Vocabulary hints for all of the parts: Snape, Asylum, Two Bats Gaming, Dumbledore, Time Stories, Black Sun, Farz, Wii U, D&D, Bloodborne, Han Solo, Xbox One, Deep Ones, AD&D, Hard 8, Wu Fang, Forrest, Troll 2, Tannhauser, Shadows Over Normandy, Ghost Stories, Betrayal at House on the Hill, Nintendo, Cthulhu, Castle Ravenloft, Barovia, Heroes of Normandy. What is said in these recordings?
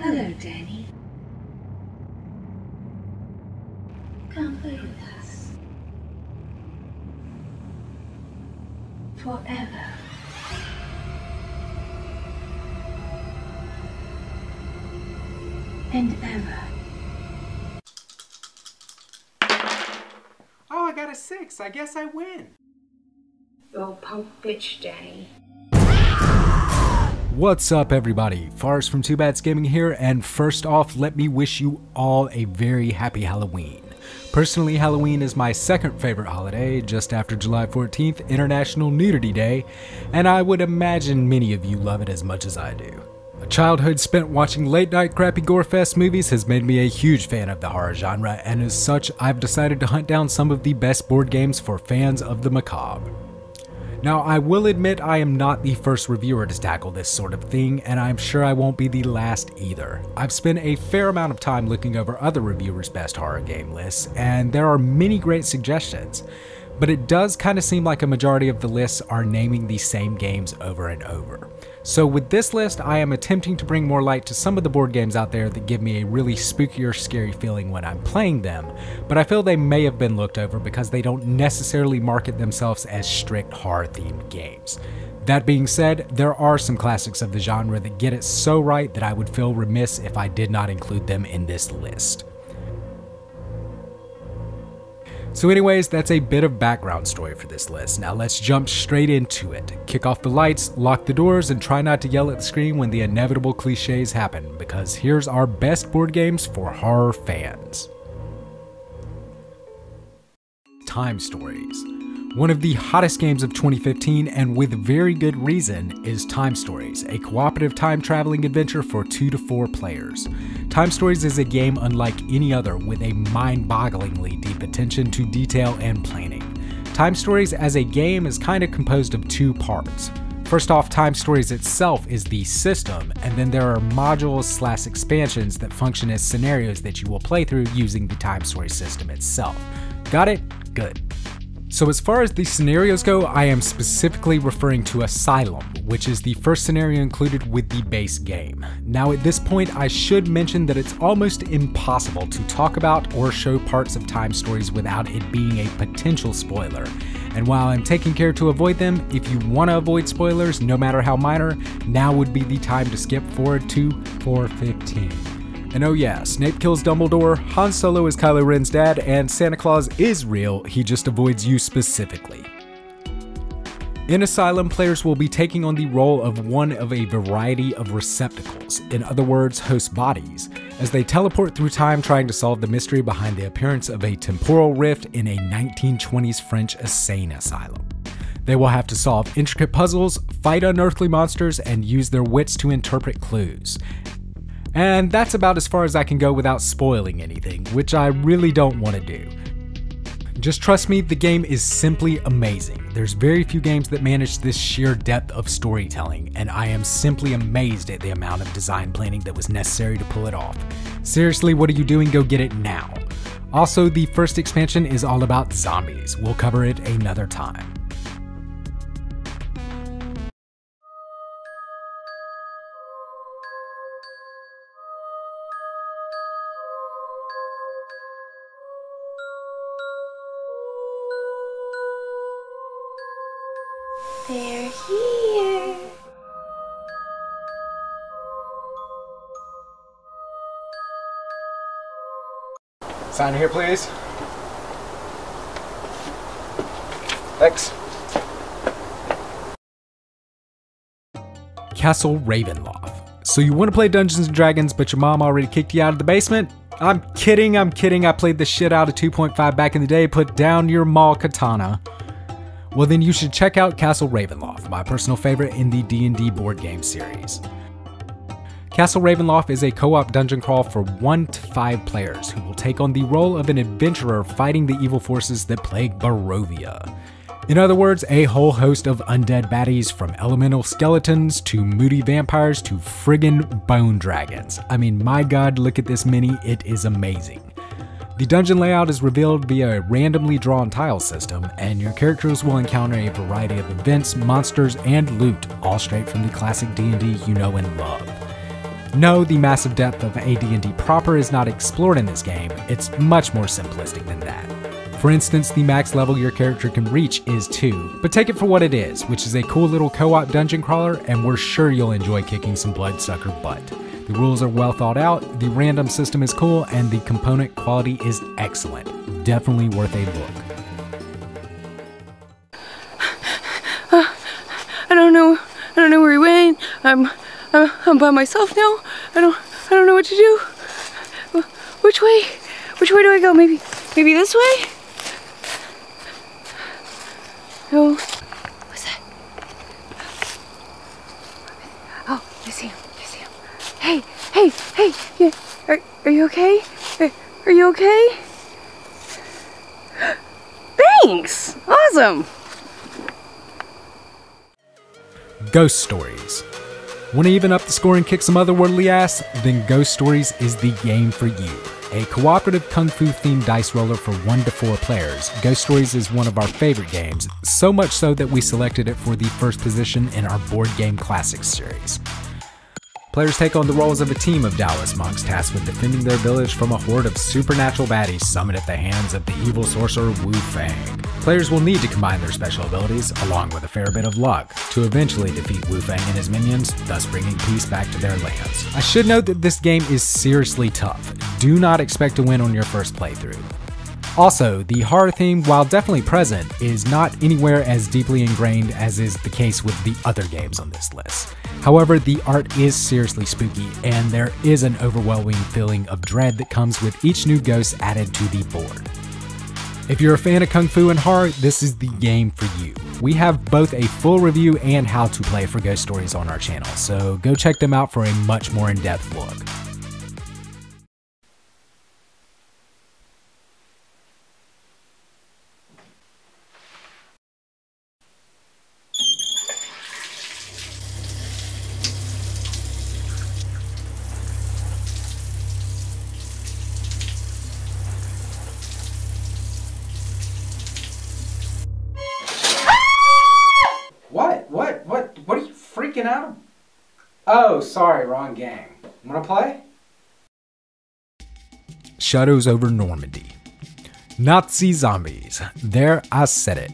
Hello, Danny. Come play with us. Forever. And ever. Oh, I got a 6. I guess I win. You're a punk bitch, Danny. What's up, everybody? Farz from Two Bats Gaming here, and first off, let me wish you all a very happy Halloween. Personally, Halloween is my second favorite holiday, just after July 14th, International Nudity Day, and I would imagine many of you love it as much as I do. A childhood spent watching late-night crappy gore-fest movies has made me a huge fan of the horror genre, and as such, I've decided to hunt down some of the best board games for fans of the macabre. Now, I will admit I am not the first reviewer to tackle this sort of thing, and I'm sure I won't be the last either. I've spent a fair amount of time looking over other reviewers' best horror game lists, and there are many great suggestions, but it does kind of seem like a majority of the lists are naming the same games over and over. So with this list, I am attempting to bring more light to some of the board games out there that give me a really spooky or scary feeling when I'm playing them, but I feel they may have been looked over because they don't necessarily market themselves as strict horror-themed games. That being said, there are some classics of the genre that get it so right that I would feel remiss if I did not include them in this list. So anyways, that's a bit of background story for this list. Now let's jump straight into it. Kick off the lights, lock the doors, and try not to yell at the screen when the inevitable cliches happen, because here's our best board games for horror fans. Time Stories. One of the hottest games of 2015, and with very good reason, is Time Stories, a cooperative time-traveling adventure for 2 to 4 players. Time Stories is a game unlike any other, with a mind-bogglingly deep attention to detail and planning. Time Stories as a game is kind of composed of 2 parts. First off, Time Stories itself is the system, and then there are modules/expansions that function as scenarios that you will play through using the Time Story system itself. Got it? Good. So as far as the scenarios go, I am specifically referring to Asylum, which is the first scenario included with the base game. Now at this point, I should mention that it's almost impossible to talk about or show parts of Time Stories without it being a potential spoiler. And while I'm taking care to avoid them, if you want to avoid spoilers, no matter how minor, now would be the time to skip forward to 4:15. And oh yeah, Snape kills Dumbledore, Han Solo is Kylo Ren's dad, and Santa Claus is real, he just avoids you specifically. In Asylum, players will be taking on the role of one of a variety of receptacles, in other words, host bodies, as they teleport through time trying to solve the mystery behind the appearance of a temporal rift in a 1920s French insane asylum. They will have to solve intricate puzzles, fight unearthly monsters, and use their wits to interpret clues. And that's about as far as I can go without spoiling anything, which I really don't want to do. Just trust me, the game is simply amazing. There's very few games that manage this sheer depth of storytelling, and I am simply amazed at the amount of design planning that was necessary to pull it off. Seriously, what are you doing? Go get it now. Also, the first expansion is all about zombies. We'll cover it another time. They're here. Sign here, please. Thanks. Castle Ravenloft. So you want to play Dungeons and Dragons, but your mom already kicked you out of the basement? I'm kidding, I'm kidding. I played the shit out of 2.5 back in the day. Put down your maul katana. Well then you should check out Castle Ravenloft, my personal favorite in the D&D board game series. Castle Ravenloft is a co-op dungeon crawl for 1 to 5 players who will take on the role of an adventurer fighting the evil forces that plague Barovia. In other words, a whole host of undead baddies, from elemental skeletons to moody vampires to friggin' bone dragons. I mean, my god, look at this mini, it is amazing. The dungeon layout is revealed via a randomly drawn tile system, and your characters will encounter a variety of events, monsters, and loot, all straight from the classic D&D you know and love. No, the massive depth of AD&D proper is not explored in this game, it's much more simplistic than that. For instance, the max level your character can reach is 2, but take it for what it is, which is a cool little co-op dungeon crawler, and we're sure you'll enjoy kicking some bloodsucker butt. The rules are well thought out, the random system is cool, and the component quality is excellent. Definitely worth a look. I don't know where he went. I'm by myself now. I don't know what to do. Which way do I go? Maybe this way? No. What's that? Oh, I see him. Hey! Yeah. Are you okay? Are you okay? Thanks! Awesome! Ghost Stories. Want to even up the score and kick some otherworldly ass? Then Ghost Stories is the game for you. A cooperative kung fu themed dice roller for 1 to 4 players, Ghost Stories is one of our favorite games, so much so that we selected it for the first position in our Board Game Classics series. Players take on the roles of a team of Taoist monks tasked with defending their village from a horde of supernatural baddies summoned at the hands of the evil sorcerer Wu Fang. Players will need to combine their special abilities, along with a fair bit of luck, to eventually defeat Wu Fang and his minions, thus bringing peace back to their lands. I should note that this game is seriously tough. Do not expect to win on your first playthrough. Also, the horror theme, while definitely present, is not anywhere as deeply ingrained as is the case with the other games on this list. However, the art is seriously spooky, and there is an overwhelming feeling of dread that comes with each new ghost added to the board. If you're a fan of kung fu and horror, this is the game for you. We have both a full review and how to play for Ghost Stories on our channel, so go check them out for a much more in-depth look. Out? Oh, sorry, wrong game. Wanna play? Shadows Over Normandy. Nazi zombies. There, I said it.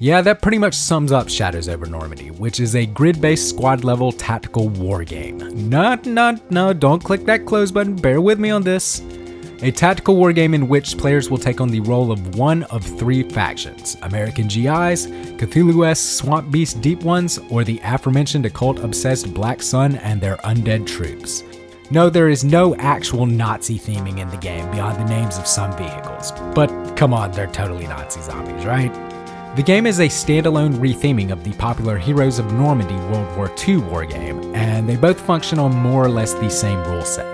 Yeah, that pretty much sums up Shadows Over Normandy, which is a grid-based squad-level tactical war game. No, don't click that close button, bear with me on this. A tactical war game in which players will take on the role of one of 3 factions: American GIs, Cthulhu-esque swamp beast Deep Ones, or the aforementioned occult-obsessed Black Sun and their undead troops. No, there is no actual Nazi theming in the game beyond the names of some vehicles, but come on, they're totally Nazi zombies, right? The game is a standalone retheming of the popular Heroes of Normandy World War II war game, and they both function on more or less the same rule set.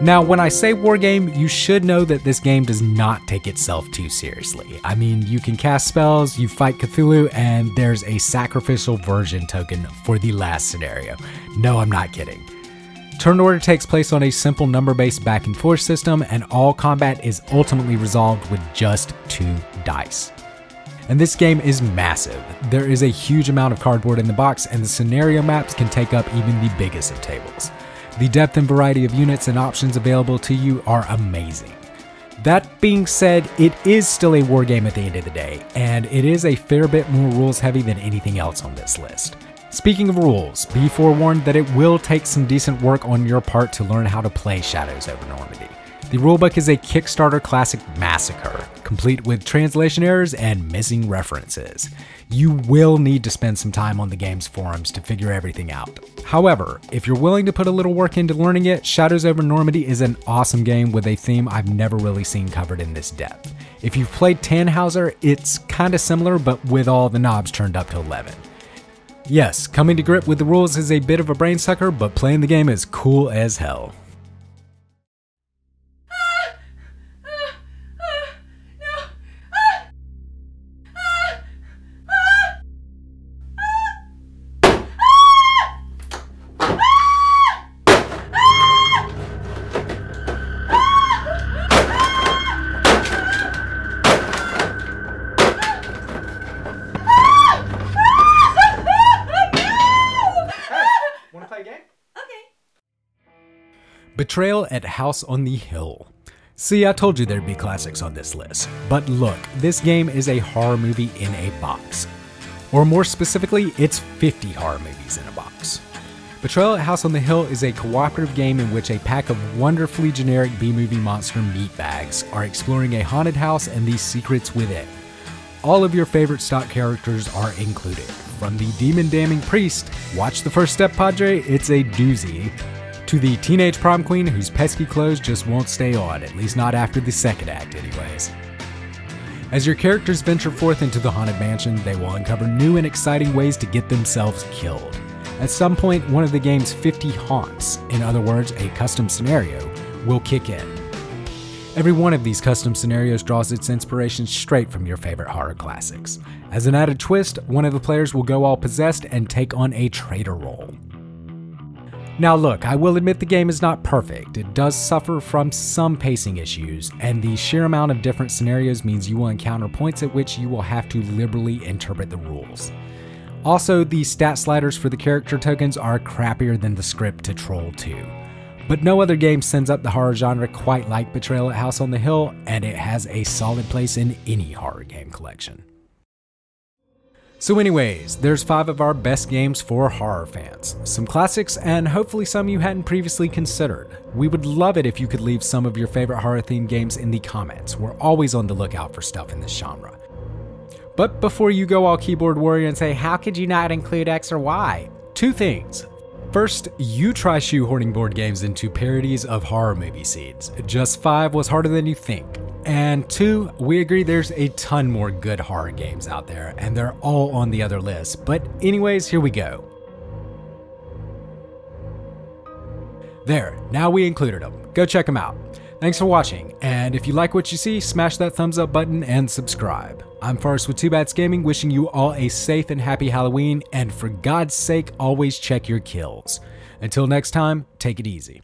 Now, when I say wargame, you should know that this game does not take itself too seriously. I mean, you can cast spells, you fight Cthulhu, and there's a sacrificial version token for the last scenario. No, I'm not kidding. Turn order takes place on a simple number-based back-and-forth system, and all combat is ultimately resolved with just 2 dice. And this game is massive. There is a huge amount of cardboard in the box, and the scenario maps can take up even the biggest of tables. The depth and variety of units and options available to you are amazing. That being said, it is still a war game at the end of the day, and it is a fair bit more rules heavy than anything else on this list. Speaking of rules, be forewarned that it will take some decent work on your part to learn how to play Shadows Over Normandy. The rulebook is a Kickstarter classic massacre, complete with translation errors and missing references. You will need to spend some time on the game's forums to figure everything out. However, if you're willing to put a little work into learning it, Shadows Over Normandy is an awesome game with a theme I've never really seen covered in this depth. If you've played Tannhauser, it's kinda similar, but with all the knobs turned up to 11. Yes, coming to grip with the rules is a bit of a brain sucker, but playing the game is cool as hell. Game? Okay. Betrayal at House on the Hill. See, I told you there'd be classics on this list, but look, this game is a horror movie in a box. Or more specifically, it's 50 horror movies in a box. Betrayal at House on the Hill is a cooperative game in which a pack of wonderfully generic B-movie monster meatbags are exploring a haunted house and the secrets within. All of your favorite stock characters are included. From the demon-damning priest, watch the first step, Padre, it's a doozy, to the teenage prom queen whose pesky clothes just won't stay on, at least not after the second act anyways. As your characters venture forth into the haunted mansion, they will uncover new and exciting ways to get themselves killed. At some point, one of the game's 50 haunts, in other words, a custom scenario, will kick in. Every one of these custom scenarios draws its inspiration straight from your favorite horror classics. As an added twist, one of the players will go all possessed and take on a traitor role. Now look, I will admit the game is not perfect. It does suffer from some pacing issues, and the sheer amount of different scenarios means you will encounter points at which you will have to liberally interpret the rules. Also, the stat sliders for the character tokens are crappier than the script to Troll 2. But no other game sends up the horror genre quite like Betrayal at House on the Hill, and it has a solid place in any horror game collection. So anyways, there's 5 of our best games for horror fans, some classics and hopefully some you hadn't previously considered. We would love it if you could leave some of your favorite horror themed games in the comments. We're always on the lookout for stuff in this genre. But before you go all keyboard warrior and say, how could you not include X or Y? 2 things. First, you try shoehorning board games into parodies of horror movie scenes. Just 5 was harder than you think. And 2, we agree there's a ton more good horror games out there, and they're all on the other list. But anyways, here we go. There, now we included them. Go check them out. Thanks for watching, and if you like what you see, smash that thumbs up button and subscribe. I'm Forrest with Two Bats Gaming, wishing you all a safe and happy Halloween, and for God's sake, always check your kills. Until next time, take it easy.